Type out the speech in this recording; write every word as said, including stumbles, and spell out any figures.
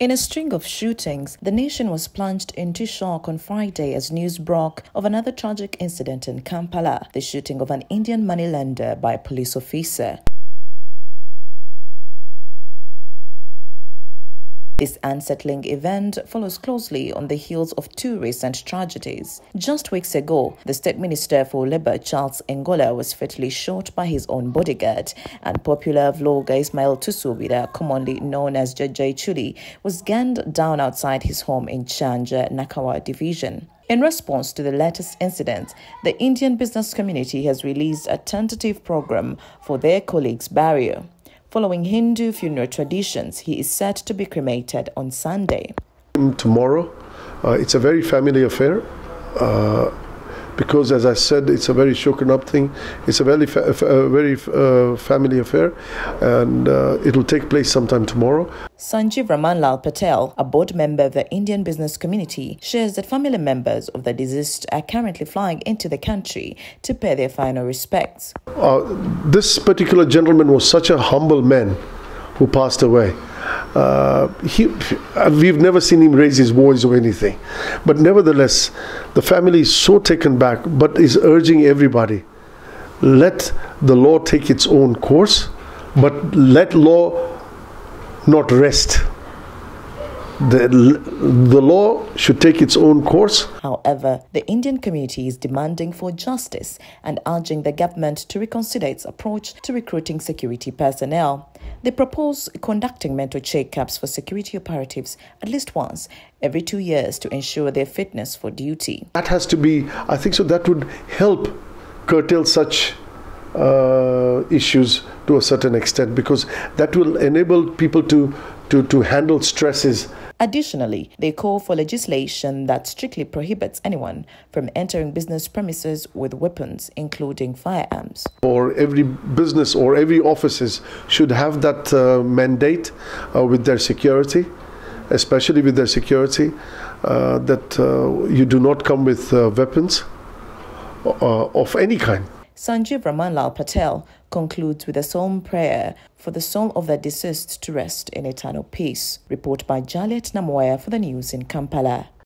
In a string of shootings, the nation was plunged into shock on Friday as news broke of another tragic incident in Kampala, the shooting of an Indian moneylender by a police officer. This unsettling event follows closely on the heels of two recent tragedies. Just weeks ago, the State Minister for Labour, Charles Ngola, was fatally shot by his own bodyguard, and popular vlogger Ismail Tusubira, commonly known as J J Chuli, was gunned down outside his home in Chanja, Nakawa Division. In response to the latest incident, the Indian business community has released a tentative programme for their colleagues' burial. Following Hindu funeral traditions, he is set to be cremated on Sunday. Tomorrow, uh, it's a very family affair uh, because, as I said, it's a very shaken up thing. It's a very, fa a very uh, family affair, and uh, it'll take place sometime tomorrow. Sanjeev Ramanlal Patel, a board member of the Indian business community, shares that family members of the deceased are currently flying into the country to pay their final respects. Uh, this particular gentleman was such a humble man who passed away. Uh, he, we've never seen him raise his voice or anything. But nevertheless, the family is so taken back, but is urging everybody, let the law take its own course, but let law not rest. The, the law should take its own course. However, the Indian community is demanding for justice and urging the government to reconsider its approach to recruiting security personnel. They propose conducting mental checkups for security operatives at least once every two years to ensure their fitness for duty. That has to be, I think so, that would help curtail such uh, issues to a certain extent, because that will enable people to To, to handle stresses. Additionally, they call for legislation that strictly prohibits anyone from entering business premises with weapons, including firearms. Or every business or every offices should have that uh, mandate uh, with their security, especially with their security, uh, that uh, you do not come with uh, weapons uh, of any kind. Sanjeev Ramanlal Patel concludes with a solemn prayer for the soul of the deceased to rest in eternal peace. Report by Jaliet Namoya for the news in Kampala.